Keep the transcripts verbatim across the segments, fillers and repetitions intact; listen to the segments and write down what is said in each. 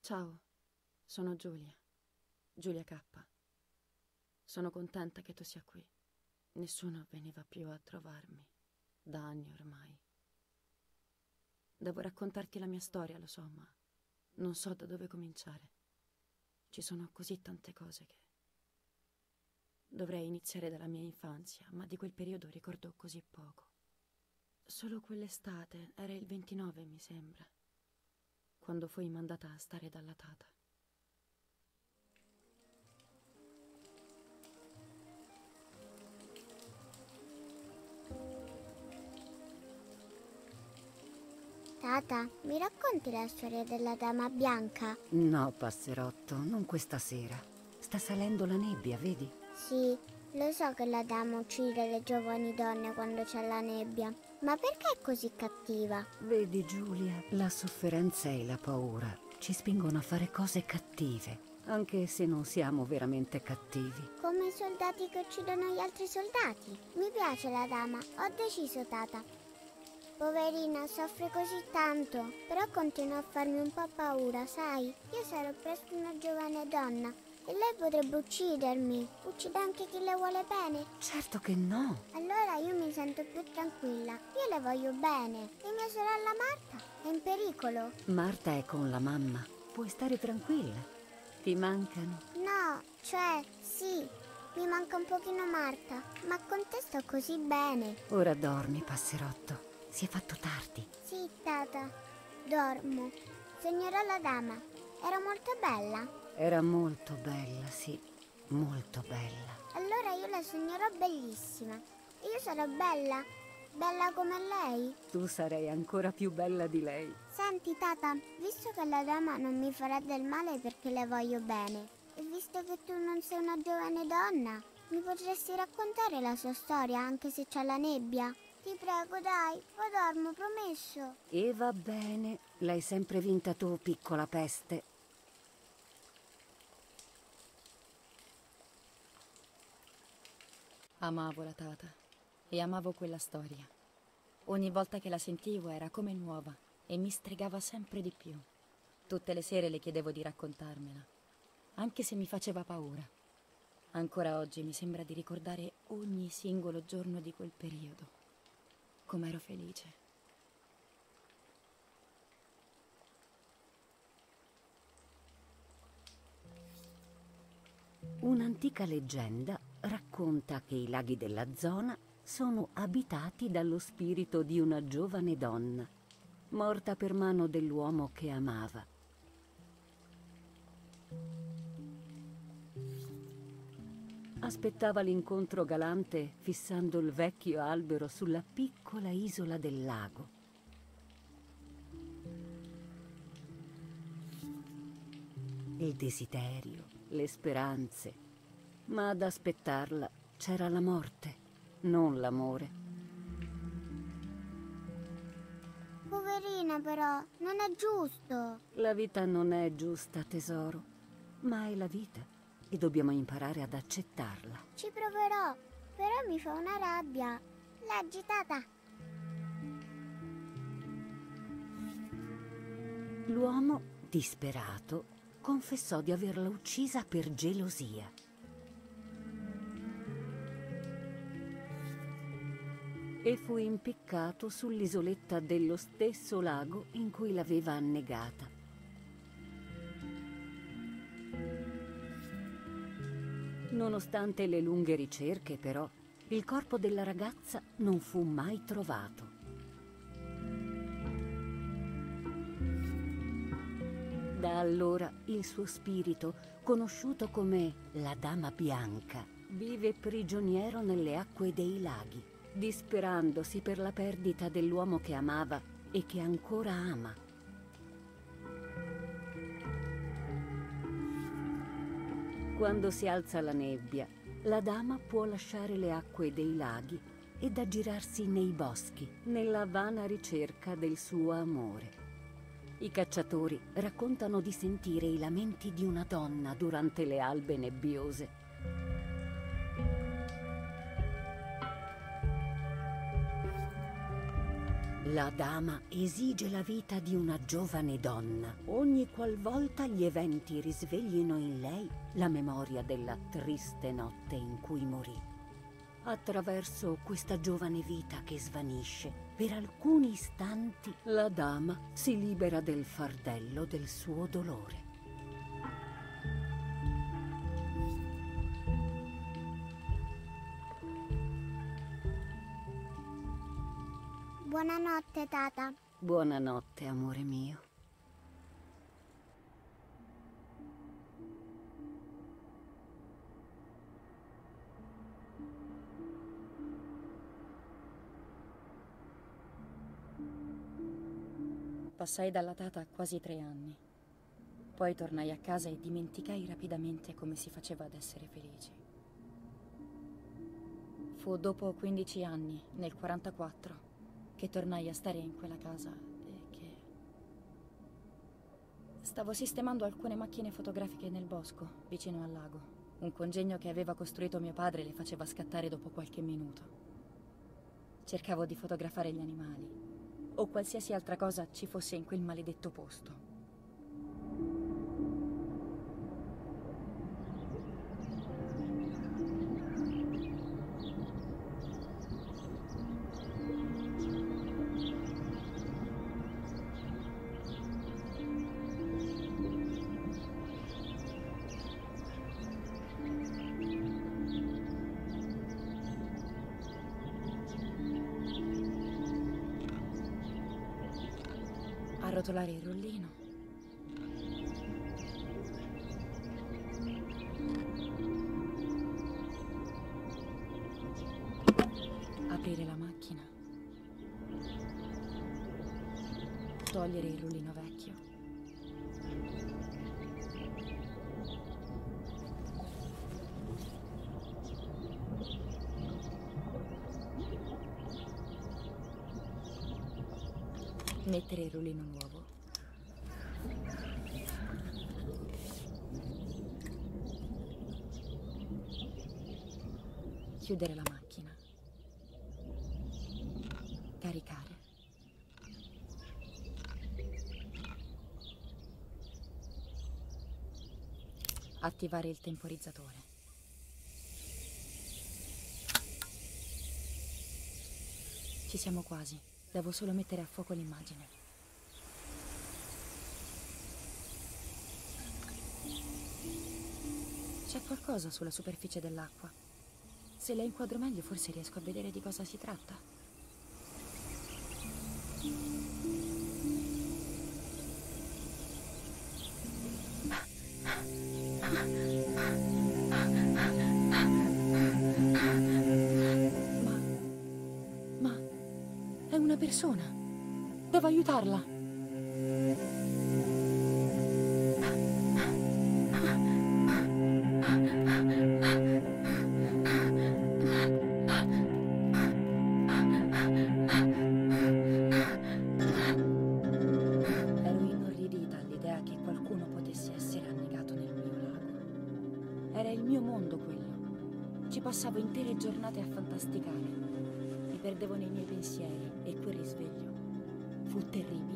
Ciao, sono Giulia, Giulia K. Sono contenta che tu sia qui. Nessuno veniva più a trovarmi, da anni ormai. Devo raccontarti la mia storia, lo so, ma non so da dove cominciare. Ci sono così tante cose che... Dovrei iniziare dalla mia infanzia, ma di quel periodo ricordo così poco. Solo quell'estate, era il ventinove, mi sembra, quando fui mandata a stare dalla tata. Tata, mi racconti la storia della Dama Bianca? No, passerotto, non questa sera. Sta salendo la nebbia, vedi? Sì, lo so che la Dama uccide le giovani donne quando c'è la nebbia. Ma perché è così cattiva? Vedi Giulia, la sofferenza e la paura ci spingono a fare cose cattive, anche se non siamo veramente cattivi. Come i soldati che uccidono gli altri soldati. Mi piace la Dama, ho deciso, Tata. Poverina, soffre così tanto, però continua a farmi un po' paura, sai? Io sarò presto una giovane donna e lei potrebbe uccidermi. Uccide anche chi le vuole bene? Certo che no. Allora io mi sento più tranquilla. Io le voglio bene. E mia sorella Marta è in pericolo. Marta è con la mamma. Puoi stare tranquilla. Ti mancano? No, cioè, sì. Mi manca un pochino Marta, ma con te sto così bene. Ora dormi, passerotto. Si è fatto tardi. Sì, Tata. Dormo. Sognerò la Dama. Era molto bella. Era molto bella, sì, molto bella. Allora io la sognerò bellissima. Io sarò bella, bella come lei. Tu sarai ancora più bella di lei. Senti, Tata, visto che la Dama non mi farà del male perché le voglio bene, e visto che tu non sei una giovane donna, mi potresti raccontare la sua storia anche se c'è la nebbia? Ti prego, dai, poi dormo, promesso. E va bene, l'hai sempre vinta tu, piccola peste. Amavo la tata e amavo quella storia. Ogni volta che la sentivo era come nuova e mi stregava sempre di più. Tutte le sere le chiedevo di raccontarmela, anche se mi faceva paura. Ancora oggi mi sembra di ricordare ogni singolo giorno di quel periodo. Com'ero felice. Un'antica leggenda racconta che i laghi della zona sono abitati dallo spirito di una giovane donna, morta per mano dell'uomo che amava. Aspettava l'incontro galante fissando il vecchio albero sulla piccola isola del lago. Il desiderio, le speranze... Ma ad aspettarla c'era la morte, non l'amore. Poverina però, non è giusto. La vita non è giusta, tesoro, ma è la vita e dobbiamo imparare ad accettarla. Ci proverò, però mi fa una rabbia. L'ha agitata. L'uomo, disperato, confessò di averla uccisa per gelosia. E fu impiccato sull'isoletta dello stesso lago in cui l'aveva annegata. Nonostante le lunghe ricerche, però, il corpo della ragazza non fu mai trovato. Da allora il suo spirito, conosciuto come la Dama Bianca, vive prigioniero nelle acque dei laghi, disperandosi per la perdita dell'uomo che amava e che ancora ama. Quando si alza la nebbia, la dama può lasciare le acque dei laghi ed aggirarsi nei boschi, nella vana ricerca del suo amore. I cacciatori raccontano di sentire i lamenti di una donna durante le albe nebbiose. La dama esige la vita di una giovane donna ogni qualvolta gli eventi risveglino in lei la memoria della triste notte in cui morì. Attraverso questa giovane vita che svanisce, per alcuni istanti la dama si libera del fardello del suo dolore. Buonanotte, tata. Buonanotte, amore mio. Passai dalla tata a quasi tre anni. Poi tornai a casa e dimenticai rapidamente come si faceva ad essere felici. Fu dopo quindici anni, nel quarantaquattro, che tornai a stare in quella casa e che... Stavo sistemando alcune macchine fotografiche nel bosco, vicino al lago. Un congegno che aveva costruito mio padre le faceva scattare dopo qualche minuto. Cercavo di fotografare gli animali, o qualsiasi altra cosa ci fosse in quel maledetto posto. Arrotolare il rullino. Aprire la macchina. Togliere il rullino vecchio. Mettere il rullino nuovo. Chiudere la macchina, caricare, attivare il temporizzatore, ci siamo quasi, devo solo mettere a fuoco l'immagine. C'è qualcosa sulla superficie dell'acqua. Se la inquadro meglio, forse riesco a vedere di cosa si tratta. Ma... ma... è una persona. Devo aiutarla. Passavo intere giornate a fantasticare, mi perdevo nei miei pensieri e quel risveglio fu terribile.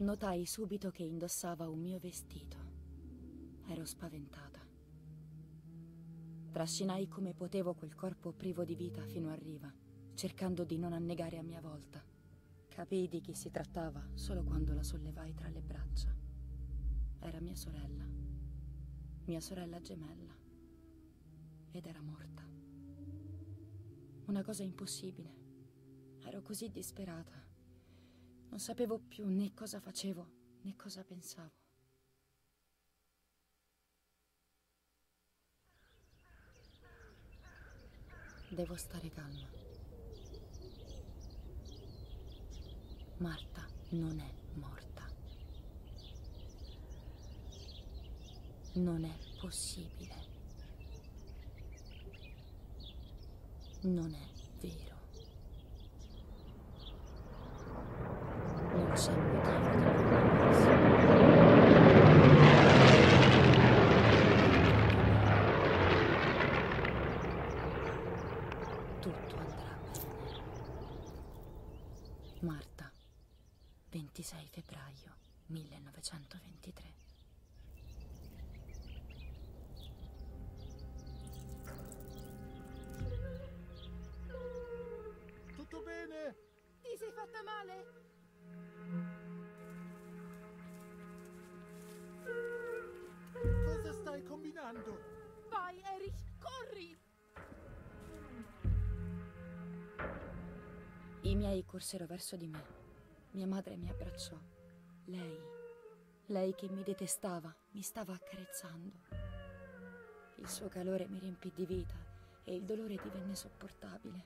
Notai subito che indossava un mio vestito. Ero spaventata. Trascinai come potevo quel corpo privo di vita fino a riva, cercando di non annegare a mia volta. Capii di chi si trattava solo quando la sollevai tra le braccia. Era mia sorella. Mia sorella gemella. Ed era morta. Una cosa impossibile. Ero così disperata. Non sapevo più né cosa facevo, né cosa pensavo. Devo stare calma. Marta non è morta. Non è possibile. Non è vero. Non c'è motivo di preoccuparsi. Tutto andrà bene. Marta, ventisei febbraio millenovecentoventitré. Tutto bene? Ti sei fatta male? Cosa stai combinando? Vai, Erich, corri! I miei corsero verso di me. Mia madre mi abbracciò. Lei, lei che mi detestava, mi stava accarezzando. Il suo calore mi riempì di vita e il dolore divenne sopportabile.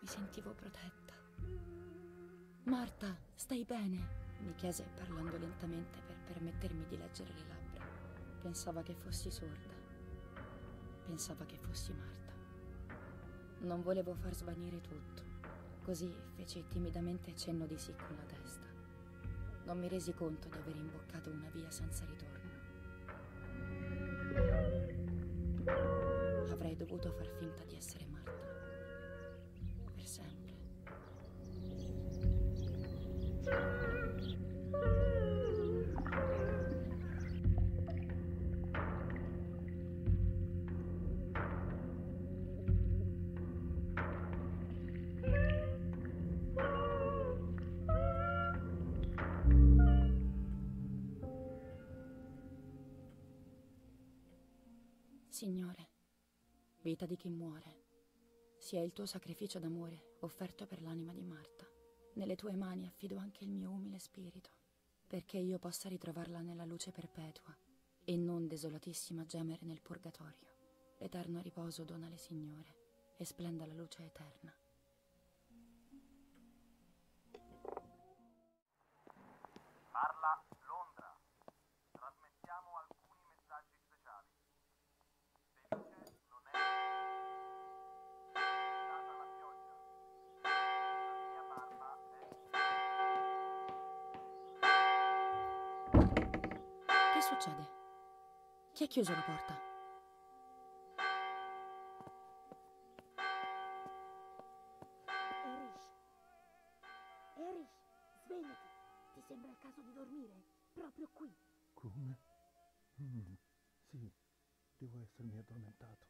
Mi sentivo protetta. Marta, stai bene? Mi chiese parlando lentamente per permettermi di leggere le labbra. Pensava che fossi sorda. Pensava che fossi Marta. Non volevo far svanire tutto, così feci timidamente cenno di sì con la testa. Non mi resi conto di aver imboccato una via senza ritorno. Avrei dovuto far finta di essere Marta. Sempre. Signore, vita di chi muore, sia il tuo sacrificio d'amore offerto per l'anima di Marta. Nelle tue mani affido anche il mio umile spirito, perché io possa ritrovarla nella luce perpetua e non desolatissima gemere nel purgatorio. Eterno riposo donale, Signore, e splenda la luce eterna. Parla Londra. Trasmettiamo alcuni messaggi speciali. Felice non è... Che succede? Chi ha chiuso la porta? Erich! Erich, svegliati! Ti sembra il caso di dormire? Proprio qui! Come? Mm, sì, devo essermi addormentato.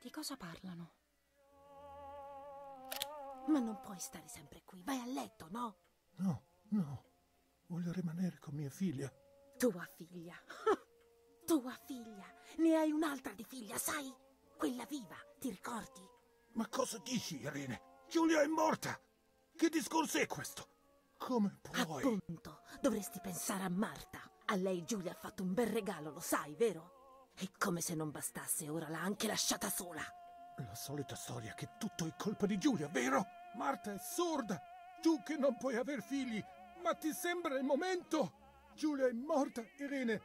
Di cosa parlano? Ma non puoi stare sempre qui, vai a letto, no? No, no, voglio rimanere con mia figlia. Tua figlia? Tua figlia? Ne hai un'altra di figlia, sai? Quella viva, ti ricordi? Ma cosa dici, Irene? Giulia è morta! Che discorso è questo? Come puoi? Appunto, dovresti pensare a Marta. A lei Giulia ha fatto un bel regalo, lo sai, vero? E come se non bastasse, ora l'ha anche lasciata sola. La solita storia che tutto è colpa di Giulia, vero? Marta è sorda! Tu che non puoi aver figli! Ma ti sembra il momento? Giulia è morta, Irene.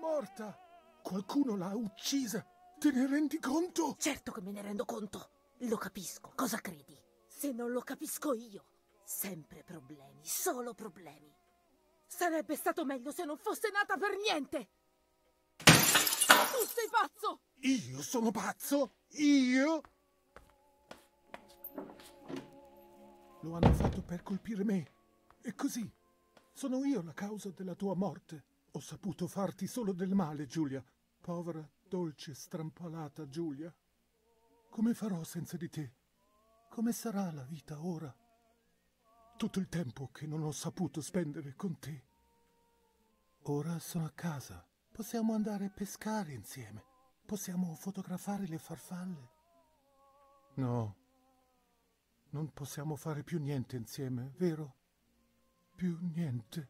Morta. Qualcuno l'ha uccisa. Te ne rendi conto? Certo che me ne rendo conto. Lo capisco. Cosa credi? Se non lo capisco io. Sempre problemi. Solo problemi. Sarebbe stato meglio se non fosse nata per niente. Tu sei pazzo. Io sono pazzo? Io? Lo hanno fatto per colpire me. E così. Sono io la causa della tua morte. Ho saputo farti solo del male, Giulia. Povera, dolce, strampalata Giulia. Come farò senza di te? Come sarà la vita ora? Tutto il tempo che non ho saputo spendere con te. Ora sono a casa. Possiamo andare a pescare insieme. Possiamo fotografare le farfalle. No. Non possiamo fare più niente insieme, vero? Più niente.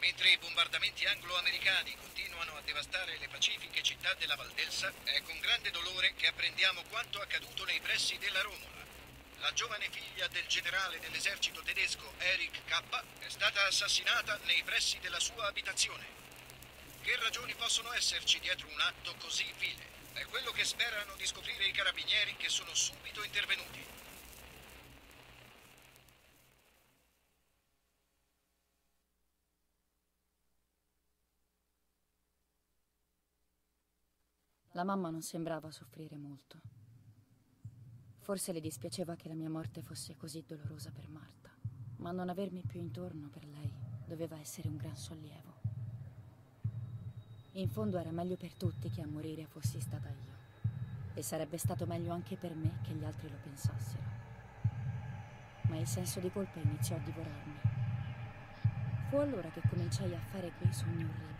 Mentre i bombardamenti anglo-americani continuano a devastare le pacifiche città della Valdelsa, è con grande dolore che apprendiamo quanto accaduto nei pressi della Romola. La giovane figlia del generale dell'esercito tedesco Erich Kappa è stata assassinata nei pressi della sua abitazione. Che ragioni possono esserci dietro un atto così vile? È quello che sperano di scoprire i carabinieri, che sono subito intervenuti. La mamma non sembrava soffrire molto. Forse le dispiaceva che la mia morte fosse così dolorosa per Marta, ma non avermi più intorno per lei doveva essere un gran sollievo. In fondo era meglio per tutti che a morire fossi stata io, e sarebbe stato meglio anche per me che gli altri lo pensassero. Ma il senso di colpa iniziò a divorarmi. Fu allora che cominciai a fare quei sogni orribili.